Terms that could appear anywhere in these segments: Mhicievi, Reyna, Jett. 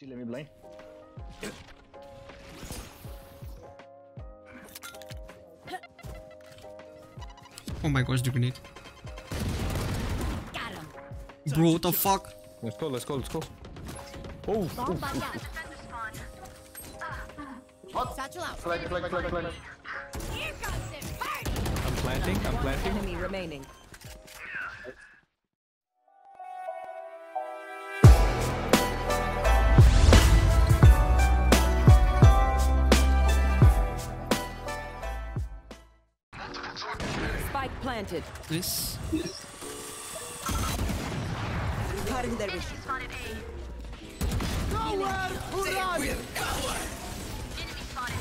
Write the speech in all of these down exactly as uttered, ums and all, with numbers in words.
Let me blind. Get it. Oh my gosh, the grenade. Got him. Bro, what the fuck? Let's go, let's go, let's go. Oh, oh, oh. What? Flag, flag, flag, flag. I'm planting, I'm planting. Enemy remaining. Spike planted. This. Cutting their vision. Nowhere to run. Enemy spotted.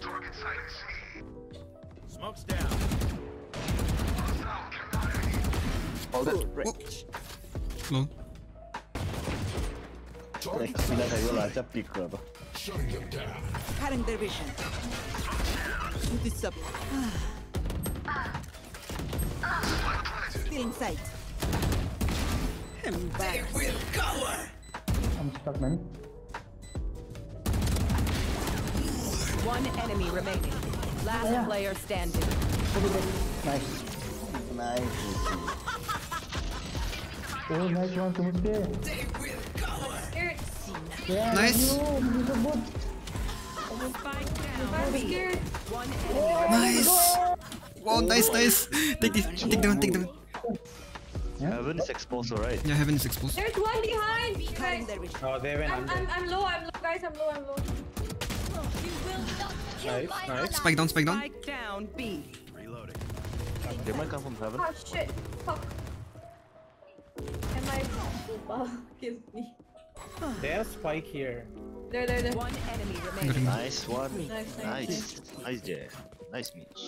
Target silence. Smoke's down. Hold it. No. Like, I realized I picked up. Cutting their vision. Shoot this up. Still in sight. They will cover. I'm stuck, man. One enemy remaining. Last yeah. player standing. Nice. Nice. Oh, nice one to move there. They will cover. Yeah, nice. No, nice. Wow, nice, nice. Take this, take down, take down. Yeah. Heaven is exposed, alright? Yeah, heaven is exposed. There's one behind. behind. Oh, they went under. I'm, I'm, I'm low, I'm low, guys, I'm low, I'm low. You will not kill nice, nice. Spike down, spike down. Spike down, B. Reloading. They might come from heaven. Oh shit, fuck. And my super gives me. They have spike here. There, there, there. One enemy remaining. Nice one. Nice, nice, nice there. Nice Mitch.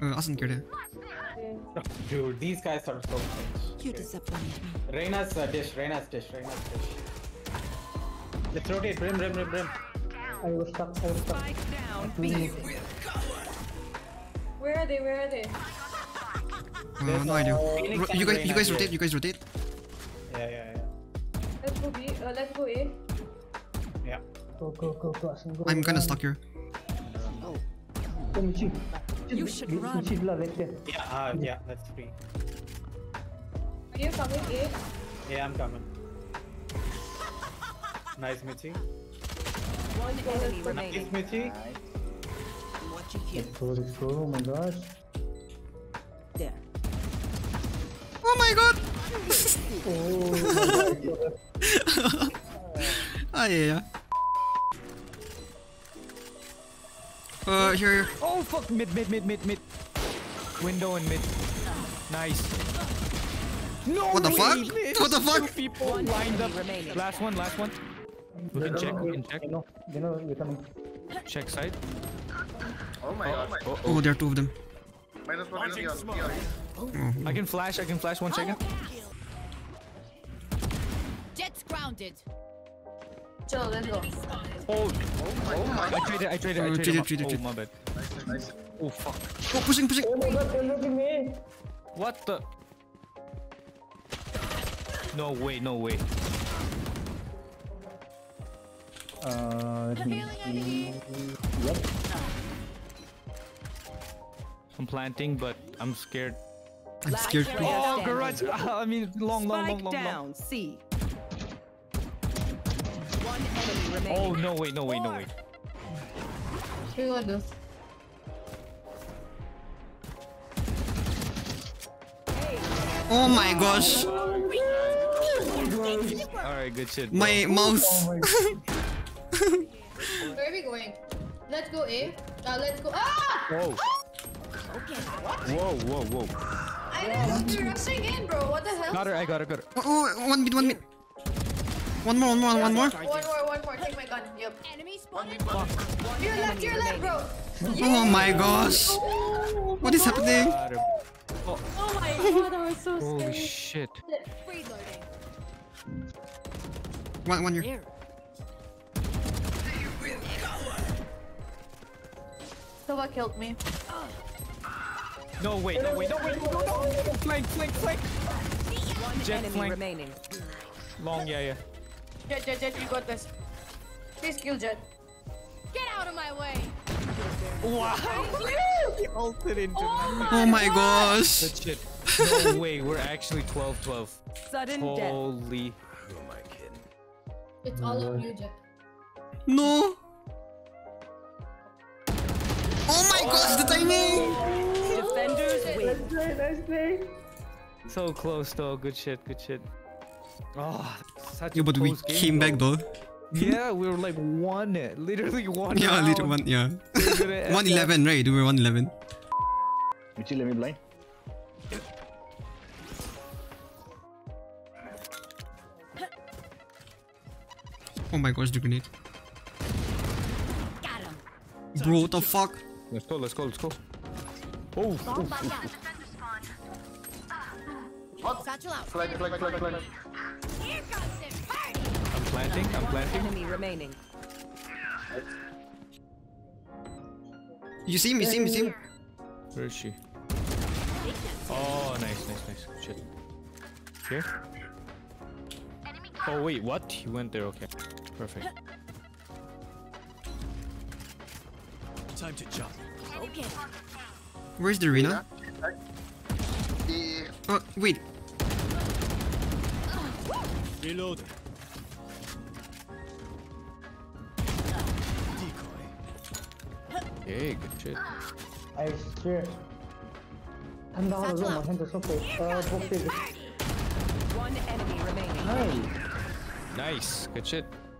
Uh, Asan killed him. Dude, these guys are so nice. You disappoint me. Reyna's uh, dish. Reyna's dish. Reyna's dish. Let's rotate. Brim, brim, brim, brim. I was stuck. I was stuck. Spike down. B. Where are they? Where are they? Uh, no idea. You guys, you guys rotate. You guys rotate. Yeah, yeah, yeah. Let's go B. Uh, let's go A. Yeah. Go, go, go, go. go I'm gonna stuck here. Oh. You should you run. Yeah, uh, yeah, that's free. Are you coming A? Yeah, I'm coming. Nice, Mitchie. One enemy remaining. Nice, Mitchie. Watch it here. Oh my gosh. There. Oh my god. Oh my god. Oh yeah, yeah. Uh, here. Oh fuck, mid, mid, mid, mid, mid. Window and mid. Nice. No, what the way. fuck? There's what the fuck? People one lined up. Remaining. Last one, last one. We can check, we can check. No, you know, you coming. Check side. Oh my god. Oh, oh, there are two of them. Minus one enemy on the other. Mm-hmm. I can flash, I can flash one second. Jet's grounded. Chill, let's go. Oh, oh my god. I traded, I traded, I traded. I traded, traded. Oh, my bad. Nice, nice. Oh, fuck. Oh, pushing, pushing. Oh my god, they're looking me. What the? No way, no way. Uh, let me see. Yep. I'm planting, but I'm scared. I'm scared. Oh, garage! I mean, long, long, long, long, long. C. One enemy remaining. Oh no way! No way! No way! Three windows. Oh my gosh! All right, good shit. Bro. My mouse. Where are we going? Let's go A. Uh, let's go. Ah! Whoa. Okay, what? Whoa, whoa, whoa. I know, you're rushing in, bro. What the hell? Got her, I got her, got her. Oh, oh, one mid, one mid. One more, one more, one more. One more, one more. Take my gun. Yep. Enemy spotted. To your left, to your left, bro. Yeah. Oh my gosh. Oh, what is happening? Oh. Oh my god, I was so scared. Oh shit. Reloading. One, one here. So what killed me? Oh. No, wait, no, wait, no, wait, no, no, no, no, no. Flank, flank, flank. One Jet enemy flank. Remaining. Long, yeah, yeah. Jet, Jet, Jet, you got this. Please kill Jet. Get out of my way. Wow. He ulted into oh me. Oh my gosh. That's it. No way, we're actually twelve twelve. Sudden Holy death. Holy. Who am I kidding? It's all no. of you, Jet. No. Oh my gosh, the timing! Defenders win. Nice play, nice play. So close though, good shit, good shit. Oh, such yeah, but we came back though. Yeah, we were like one, literally one. Yeah, literally one, yeah. one eleven, right? We were one eleven. Michi, let me blind. Oh my gosh, the grenade. Got him. Bro, what the fuck? Let's go, let's go, let's go. Oh, oh, oh. Flag, flag, flag, flag. I'm planting, I'm planting. Enemy remaining. You see him, you see him, you see him. Where is she? Oh, nice, nice, nice. Shit. Here? Oh, wait, what? He went there, okay. Perfect. Time to jump. Okay. Where's the Reyna? Oh, wait. Reload. Decoy. Hey, good shit. I swear. I'm down a little, my hands are so cold. Uh, One enemy remaining. Nice. Nice. Good shit.